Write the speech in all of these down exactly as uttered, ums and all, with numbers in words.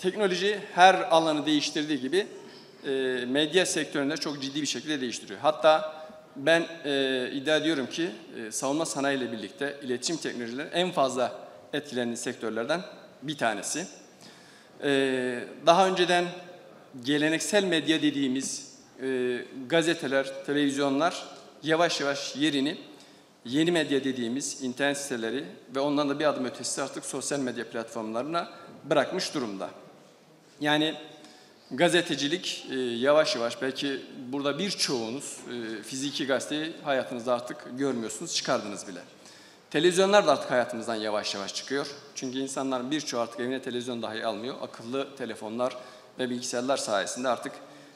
teknoloji her alanı değiştirdiği gibi e, medya sektöründe çok ciddi bir şekilde değiştiriyor. Hatta ben e, iddia ediyorum ki e, savunma sanayi ile birlikte iletişim teknolojileri en fazla etkilenen sektörlerden bir tanesi. E, daha önceden geleneksel medya dediğimiz e, gazeteler, televizyonlar yavaş yavaş yerini yeni medya dediğimiz internet siteleri ve ondan da bir adım ötesi artık sosyal medya platformlarına bırakmış durumda. Yani gazetecilik e, yavaş yavaş, belki burada birçoğunuz e, fiziki gazeteyi hayatınızda artık görmüyorsunuz, çıkardınız bile. Televizyonlar da artık hayatımızdan yavaş yavaş çıkıyor. Çünkü insanların birçoğu artık evine televizyon dahi almıyor. Akıllı telefonlar ve bilgisayarlar sayesinde artık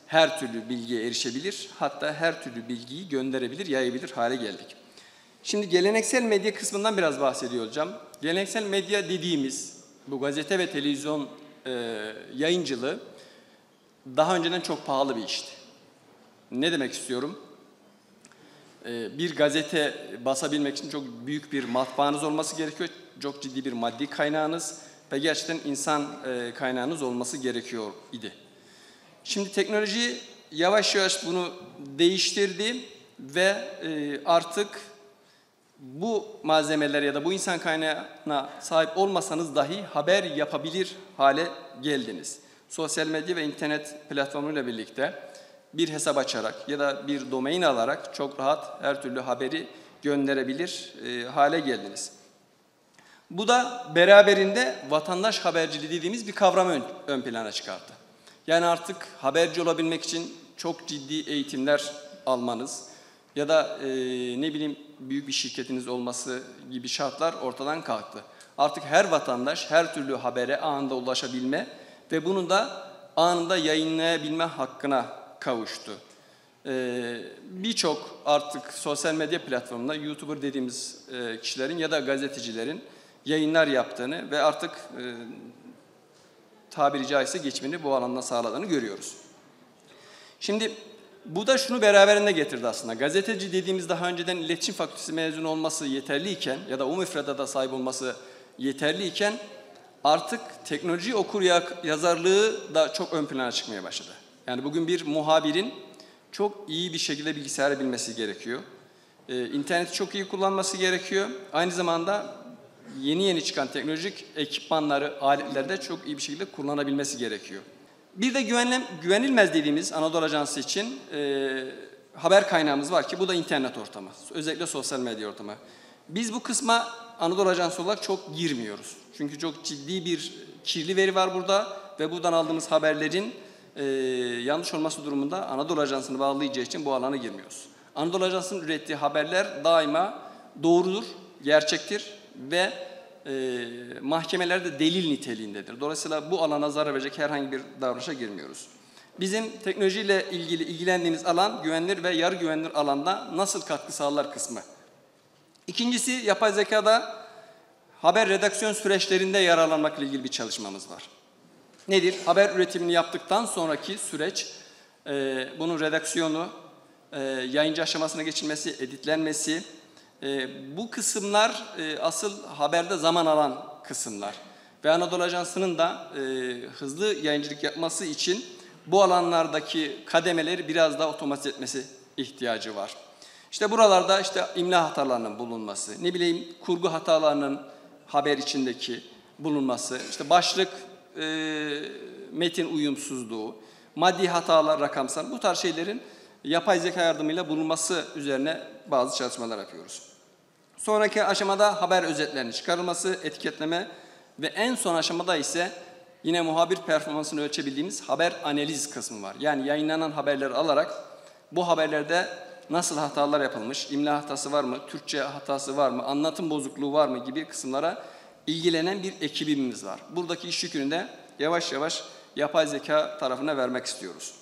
her türlü bilgiye erişebilir, hatta her türlü bilgiyi gönderebilir, yayabilir hale geldik. Şimdi geleneksel medya kısmından biraz bahsediyor olacağım. Geleneksel medya dediğimiz bu gazete ve televizyon e, yayıncılığı daha önceden çok pahalı bir işti. Ne demek istiyorum? E, bir gazete basabilmek için çok büyük bir matbaanız olması gerekiyor. Çok ciddi bir maddi kaynağınız ve gerçekten insan e, kaynağınız olması gerekiyor idi. Şimdi teknoloji yavaş yavaş bunu değiştirdi ve e, artık bu malzemeler ya da bu insan kaynağına sahip olmasanız dahi haber yapabilir hale geldiniz. Sosyal medya ve internet platformuyla birlikte bir hesap açarak ya da bir domain alarak çok rahat her türlü haberi gönderebilir e, hale geldiniz. Bu da beraberinde vatandaş haberciliği dediğimiz bir kavramı ön, ön plana çıkarttı. Yani artık haberci olabilmek için çok ciddi eğitimler almanız ya da e, ne bileyim büyük bir şirketiniz olması gibi şartlar ortadan kalktı. Artık her vatandaş her türlü habere anında ulaşabilme ve bunu da anında yayınlayabilme hakkına kavuştu. Ee, Birçok artık sosyal medya platformunda YouTuber dediğimiz e, kişilerin ya da gazetecilerin yayınlar yaptığını ve artık e, tabiri caizse geçimini bu alanda sağladığını görüyoruz. Şimdi bu da şunu beraberinde getirdi aslında. Gazeteci dediğimiz daha önceden iletişim fakültesi mezunu olması yeterliyken ya da o müfredata sahip olması yeterliyken artık teknoloji okur yazarlığı da çok ön plana çıkmaya başladı. Yani bugün bir muhabirin çok iyi bir şekilde bilgisayarı bilmesi gerekiyor. Ee, interneti çok iyi kullanması gerekiyor. Aynı zamanda yeni yeni çıkan teknolojik ekipmanları, aletleri de çok iyi bir şekilde kullanabilmesi gerekiyor. Bir de güvenilmez dediğimiz Anadolu Ajansı için e, haber kaynağımız var ki bu da internet ortamı. Özellikle sosyal medya ortamı. Biz bu kısma Anadolu Ajansı olarak çok girmiyoruz. Çünkü çok ciddi bir kirli veri var burada ve buradan aldığımız haberlerin e, yanlış olması durumunda Anadolu Ajansı'nı bağlayacağı için bu alana girmiyoruz. Anadolu Ajansı'nın ürettiği haberler daima doğrudur, gerçektir ve E, mahkemelerde delil niteliğindedir. Dolayısıyla bu alana zarar verecek herhangi bir davranışa girmiyoruz. Bizim teknolojiyle ilgili ilgilendiğimiz alan güvenilir ve yarı güvenilir alanda nasıl katkı sağlar kısmı. İkincisi, yapay zekada haber redaksiyon süreçlerinde yararlanmakla ilgili bir çalışmamız var. Nedir? Haber üretimini yaptıktan sonraki süreç, e, bunun redaksiyonu, e, yayıncı aşamasına geçilmesi, editlenmesi, E, bu kısımlar e, asıl haberde zaman alan kısımlar ve Anadolu Ajansı'nın da e, hızlı yayıncılık yapması için bu alanlardaki kademeleri biraz daha otomatize etmesi ihtiyacı var. İşte buralarda işte imla hatalarının bulunması, ne bileyim kurgu hatalarının haber içindeki bulunması, işte başlık e, metin uyumsuzluğu, maddi hatalar, rakamsal, bu tarz şeylerin yapay zeka yardımıyla bulunması üzerine bazı çalışmalar yapıyoruz. Sonraki aşamada haber özetlerinin çıkarılması, etiketleme ve en son aşamada ise yine muhabir performansını ölçebildiğimiz haber analiz kısmı var. Yani yayınlanan haberleri alarak bu haberlerde nasıl hatalar yapılmış, imla hatası var mı, Türkçe hatası var mı, anlatım bozukluğu var mı gibi kısımlara ilgilenen bir ekibimiz var. Buradaki iş yükünü de yavaş yavaş yapay zeka tarafına vermek istiyoruz.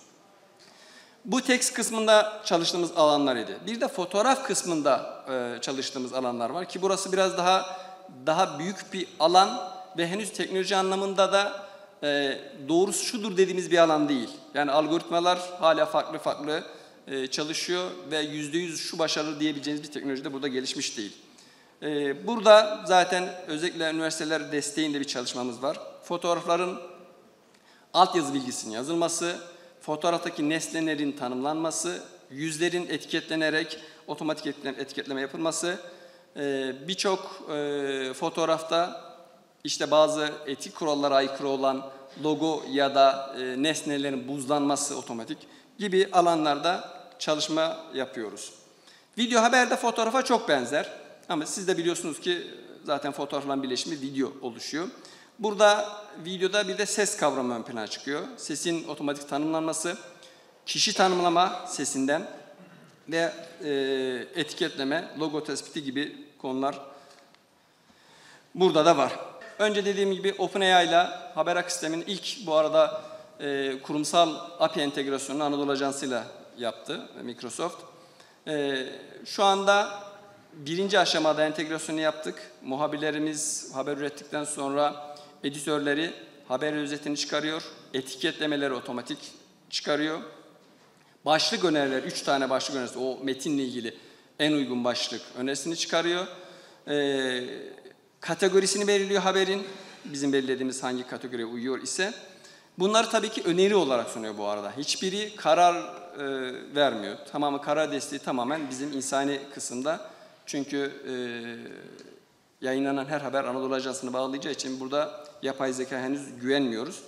Bu tekst kısmında çalıştığımız alanlar idi. Bir de fotoğraf kısmında e, çalıştığımız alanlar var ki burası biraz daha daha büyük bir alan ve henüz teknoloji anlamında da e, doğrusu şudur dediğimiz bir alan değil. Yani algoritmalar hala farklı farklı e, çalışıyor ve yüzde yüz şu başarılı diyebileceğiniz bir teknoloji de burada gelişmiş değil. E, burada zaten özellikle üniversiteler desteğinde bir çalışmamız var. Fotoğrafların altyazı bilgisinin yazılması, fotoğraftaki nesnelerin tanımlanması, yüzlerin etiketlenerek otomatik etiketleme yapılması, birçok fotoğrafta işte bazı etik kurallara aykırı olan logo ya da nesnelerin buzlanması otomatik gibi alanlarda çalışma yapıyoruz. Video haberde fotoğrafa çok benzer ama siz de biliyorsunuz ki zaten fotoğrafların birleşimi video oluşuyor. Burada videoda bir de ses kavramı ön plana çıkıyor. Sesin otomatik tanımlanması, kişi tanımlama sesinden ve e, etiketleme, logo tespiti gibi konular burada da var. Önce dediğim gibi OpenAI ile haber akış sisteminin ilk bu arada e, kurumsal A P I entegrasyonunu Anadolu Ajansı ile yaptı Microsoft. E, şu anda birinci aşamada entegrasyonu yaptık. Muhabirlerimiz haber ürettikten sonra editörleri haber özetini çıkarıyor, etiketlemeleri otomatik çıkarıyor. Başlık öneriler, üç tane başlık önerisi, o metinle ilgili en uygun başlık önerisini çıkarıyor. Ee, kategorisini belirliyor haberin, bizim belirlediğimiz hangi kategoriye uyuyor ise. Bunlar tabii ki öneri olarak sunuyor bu arada. Hiçbiri karar e, vermiyor. Tamamı karar desteği tamamen bizim insani kısımda. Çünkü e, yayınlanan her haber Anadolu Ajansı'nı bağlayacağı için burada yapay zeka henüz güvenmiyoruz.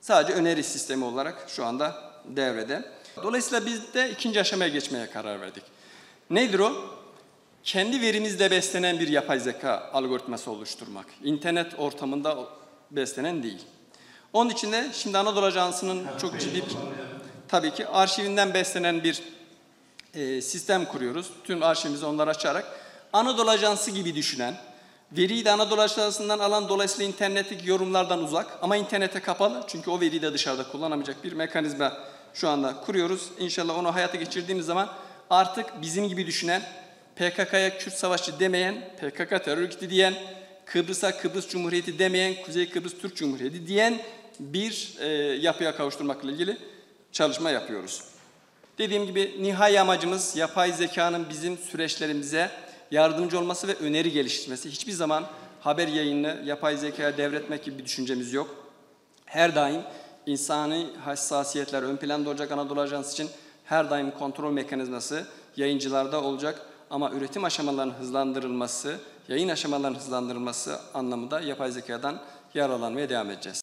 Sadece öneri sistemi olarak şu anda devrede. Dolayısıyla biz de ikinci aşamaya geçmeye karar verdik. Nedir o? Kendi verimizle beslenen bir yapay zeka algoritması oluşturmak. İnternet ortamında beslenen değil. Onun için de şimdi Anadolu Ajansı'nın çok ciddi, tabii ki arşivinden beslenen bir e, sistem kuruyoruz. Tüm arşivimizi onları açarak Anadolu Ajansı gibi düşünen, veriyi de Anadolu Ajansı'ndan alan, dolayısıyla internetteki yorumlardan uzak ama internete kapalı. Çünkü o veriyi de dışarıda kullanamayacak bir mekanizma şu anda kuruyoruz. İnşallah onu hayata geçirdiğimiz zaman artık bizim gibi düşünen, P K K'ya Kürt savaşçı demeyen, P K K terör örgütü diyen, Kıbrıs'a Kıbrıs Cumhuriyeti demeyen, Kuzey Kıbrıs Türk Cumhuriyeti diyen bir e, yapıya kavuşturmakla ilgili çalışma yapıyoruz. Dediğim gibi nihai amacımız yapay zekanın bizim süreçlerimize yardımcı olması ve öneri geliştirmesi. Hiçbir zaman haber yayını yapay zekaya devretmek gibi bir düşüncemiz yok. Her daim İnsani hassasiyetler ön planda olacak Anadolu Ajansı için. Her daim kontrol mekanizması yayıncılarda olacak ama üretim aşamalarının hızlandırılması, yayın aşamalarının hızlandırılması anlamında yapay zekadan yararlanmaya devam edeceğiz.